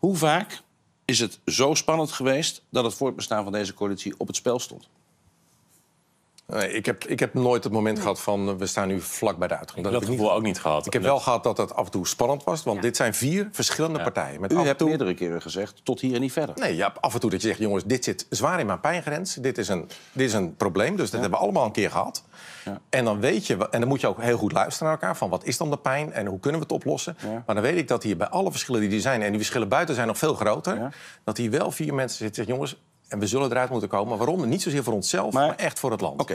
Hoe vaak is het zo spannend geweest dat het voortbestaan van deze coalitie op het spel stond? Ik heb nooit het moment gehad van we staan nu vlak bij de uitgang. Dat heb ik gevoel ook niet gehad. Ik heb wel gehad dat het af en toe spannend was. Want dit zijn 4 verschillende partijen. Met u hebt meerdere keren gezegd, tot hier en niet verder. Nee, ja, af en toe dat je zegt, jongens, dit zit zwaar in mijn pijngrens. Dit is een probleem, dus dat hebben we allemaal een keer gehad. Ja. En dan weet je, en dan moet je ook heel goed luisteren naar elkaar. Van wat is dan de pijn en hoe kunnen we het oplossen? Ja. Maar dan weet ik dat hier bij alle verschillen die er zijn... en die verschillen buiten zijn nog veel groter... Ja. Dat hier wel 4 mensen zitten en zeggen, jongens... en we zullen eruit moeten komen. Waarom? Niet zozeer voor onszelf, maar echt voor het land. Okay.